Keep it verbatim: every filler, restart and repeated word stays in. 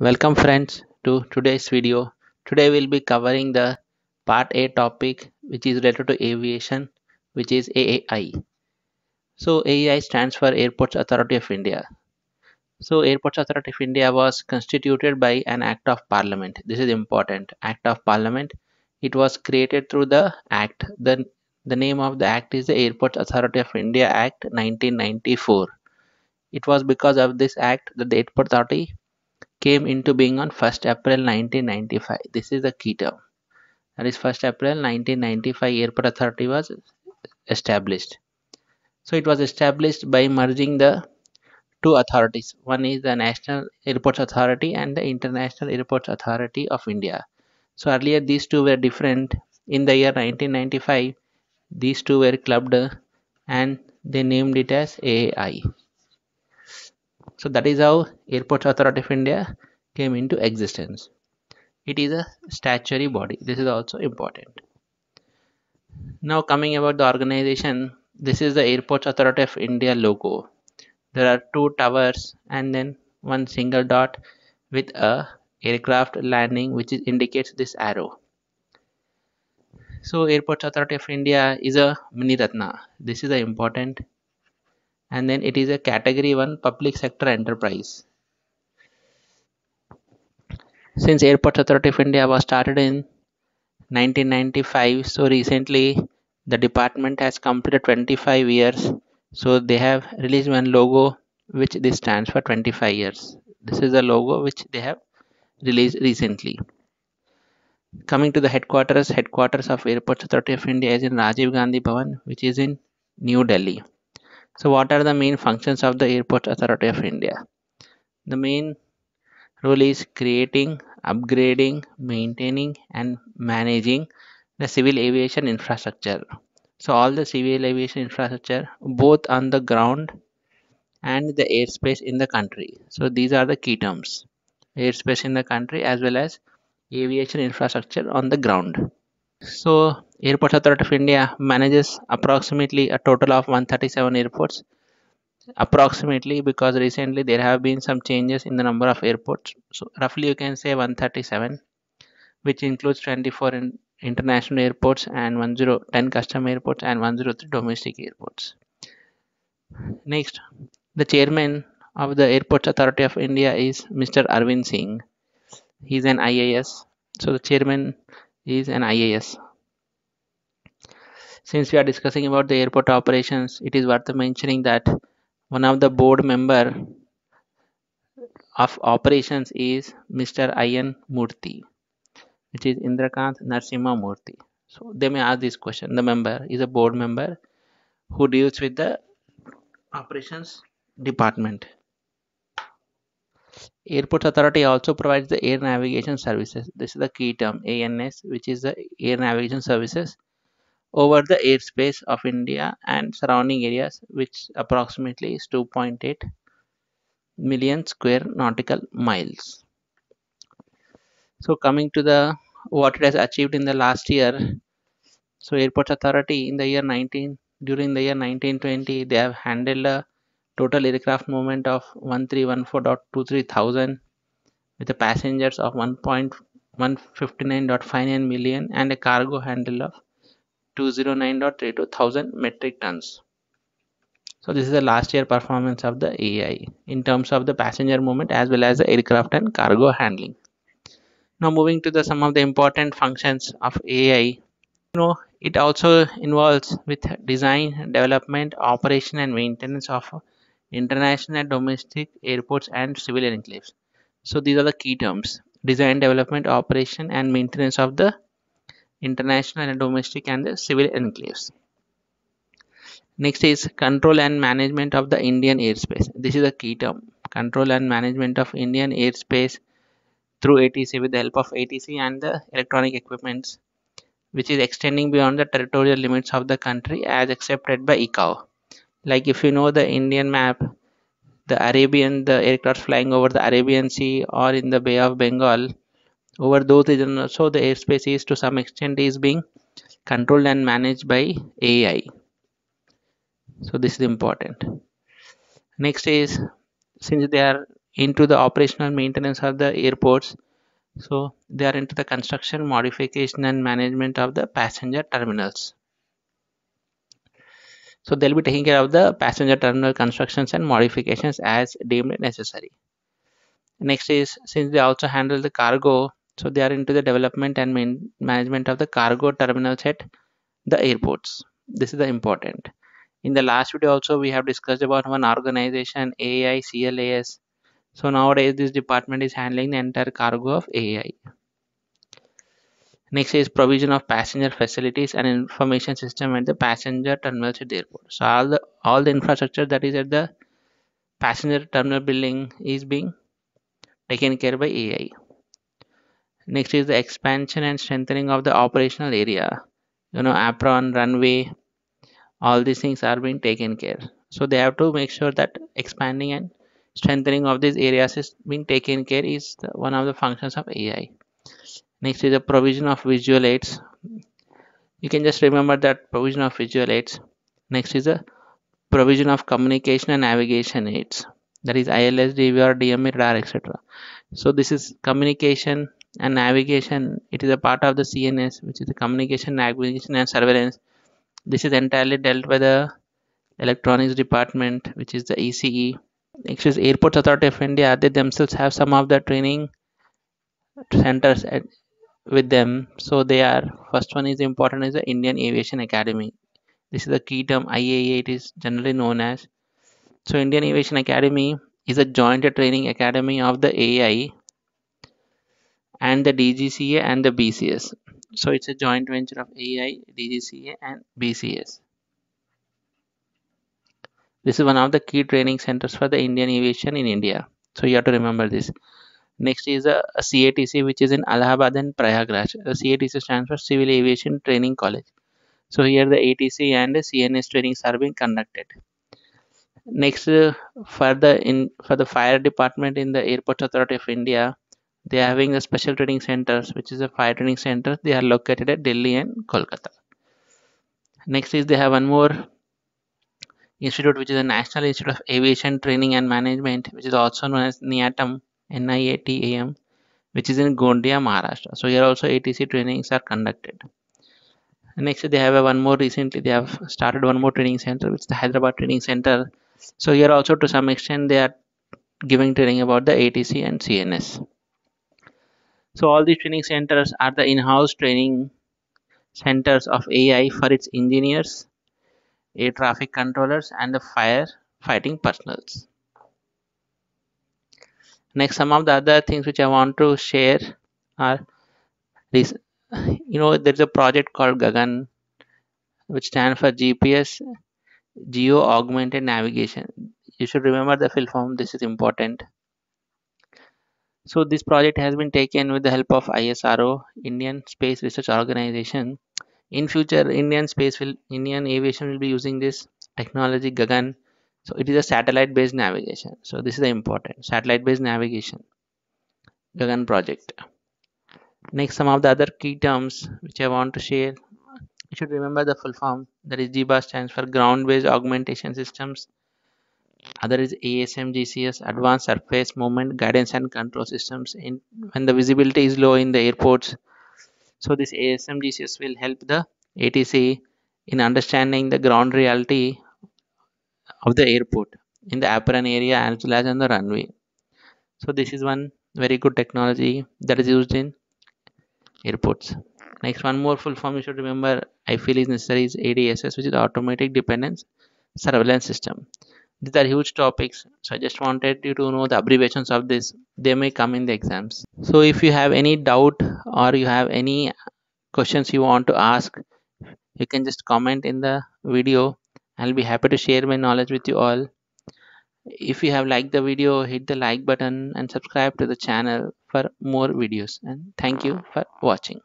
Welcome friends to today's video. Today we'll be covering the part A topic which is related to aviation, which is A A I. So A A I stands for Airports Authority of India. So Airports Authority of India was constituted by an Act of Parliament. This is important. Act of Parliament. It was created through the Act. The, the name of the Act is the Airports Authority of India Act nineteen ninety-four. It was because of this Act that the Airports Authority came into being on first April nineteen ninety-five. This is the key term. That is first April nineteen ninety-five Airport Authority was established. So it was established by merging the two authorities. One is the National Airports Authority and the International Airports Authority of India. So earlier these two were different. In the year nineteen ninety-five, these two were clubbed and they named it as A A I. So that is how Airports Authority of India came into existence. It is a statutory body. This is also important. Now coming about the organization, this is the Airports Authority of India logo. There are two towers and then one single dot with a aircraft landing, which is indicates this arrow. So Airports Authority of India is a mini ratna. This is the important. And then it is a category one public sector enterprise. Since Airports Authority of India was started in nineteen ninety-five, so recently the department has completed twenty-five years. So they have released one logo which this stands for twenty-five years. This is the logo which they have released recently. Coming to the headquarters, headquarters of Airports Authority of India is in Rajiv Gandhi Bhavan, which is in New Delhi. So what are the main functions of the Airports Authority of India? The main role is creating, upgrading, maintaining and managing the civil aviation infrastructure. So all the civil aviation infrastructure, both on the ground and the airspace in the country. So these are the key terms. Airspace in the country as well as aviation infrastructure on the ground. So Airports Authority of India manages approximately a total of one hundred thirty-seven airports. Approximately, because recently there have been some changes in the number of airports. So roughly you can say one hundred thirty-seven, which includes twenty-four in international airports and one hundred ten custom airports and one hundred three domestic airports. Next, the chairman of the Airports Authority of India is Mister Arvind Singh. He is an I A S. So the chairman is an I A S. Since we are discussing about the airport operations, it is worth mentioning that one of the board member of operations is Mister I N Murthy, which is Indrakanti Narasimha Murthy. So they may ask this question: the member is a board member who deals with the operations department. Airports Authority also provides the air navigation services. This is the key term, A N S, which is the air navigation services over the airspace of India and surrounding areas, which approximately is two point eight million square nautical miles. So coming to the what it has achieved in the last year. So Airports Authority in the year nineteen during the year nineteen twenty, they have handled a total aircraft movement of one three one four point two three thousand with the passengers of one point one five nine point five nine million and a cargo handle of two hundred nine point three two thousand metric tons. So this is the last year performance of the A A I in terms of the passenger movement as well as the aircraft and cargo handling. Now moving to the some of the important functions of A A I. You know, it also involves with design, development, operation and maintenance of international and domestic airports and civil enclaves. So these are the key terms: design, development, operation and maintenance of the international and domestic and the civil enclaves. Next is control and management of the Indian airspace. This is a key term. Control and management of Indian airspace through A T C, with the help of A T C and the electronic equipments, which is extending beyond the territorial limits of the country as accepted by I C A O. Like if you know the Indian map, the Arabian, the aircraft flying over the Arabian Sea or in the Bay of Bengal, over those regions also the airspace is to some extent is being controlled and managed by A A I. So this is important. Next is, since they are into the operational maintenance of the airports. So they are into the construction, modification and management of the passenger terminals. So they'll be taking care of the passenger terminal constructions and modifications as deemed necessary. Next is, since they also handle the cargo, so they are into the development and main management of the cargo terminals at the airports. This is the important. In the last video also we have discussed about one organization, A I C L A S. So nowadays this department is handling the entire cargo of A I. Next is provision of passenger facilities and information system at the passenger terminals at the airport. So all the all the infrastructure that is at the passenger terminal building is being taken care by A I. Next is the expansion and strengthening of the operational area. You know, apron, runway, all these things are being taken care. So they have to make sure that expanding and strengthening of these areas is being taken care is the, one of the functions of A I. Next is the provision of visual aids. You can just remember that provision of visual aids. Next is the provision of communication and navigation aids. That is I L S, D V O R, D M E, radar, et cetera. So this is communication and navigation. It is a part of the C N S, which is the communication, navigation and surveillance. This is entirely dealt by the electronics department, which is the E C E. Next is Airports Authority of India. They themselves have some of the training centers at, with them. So they are, first one is important is the Indian Aviation Academy. This is the key term, I A E A, it is generally known as. So Indian Aviation Academy is a joint training academy of the A I and the D G C A and the B C S. So it's a joint venture of A I, D G C A and B C S. This is one of the key training centers for the Indian aviation in India. So you have to remember this. Next is a, a C A T C, which is in Allahabad and Prayagraj. The C A T C stands for Civil Aviation Training College. So here the A T C and the C N S trainings are being conducted. Next, uh, for the in for the fire department in the Airports Authority of India, they are having a special training centers, which is a fire training center. They are located at Delhi and Kolkata. Next is they have one more institute, which is the National Institute of Aviation Training and Management, which is also known as NIATAM, N I A T A M, which is in Gondia, Maharashtra. So here also A T C trainings are conducted. Next they have a one more recently, they have started one more training center, which is the Hyderabad Training Center. So here also to some extent they are giving training about the A T C and C N S. So all these training centers are the in-house training centers of A I for its engineers, air traffic controllers and the fire fighting personnels. Next, some of the other things which I want to share are this. You know, there's a project called Gagan, which stands for G P S, Geo Augmented Navigation. You should remember the full form, this is important. So this project has been taken with the help of I S R O, Indian Space Research Organization. In future, Indian space will, Indian aviation will be using this technology Gagan. So it is a satellite-based navigation. So this is the important satellite-based navigation, Gagan project. Next, some of the other key terms which I want to share. You should remember the full form. That is G B A S stands for Ground-Based Augmentation Systems. Other is A S M G C S, Advanced Surface Movement Guidance and Control Systems, in when the visibility is low in the airports. So this A S M G C S will help the A T C in understanding the ground reality of the airport in the apron area as well as on the runway. So this is one very good technology that is used in airports. Next, one more full form you should remember, I feel is necessary, is A D S S, which is Automatic Dependence Surveillance System. These are huge topics, so I just wanted you to know the abbreviations of this. They may come in the exams. So if you have any doubt or you have any questions you want to ask, you can just comment in the video. I'll be happy to share my knowledge with you all. If you have liked the video, hit the like button and subscribe to the channel for more videos. And thank you for watching.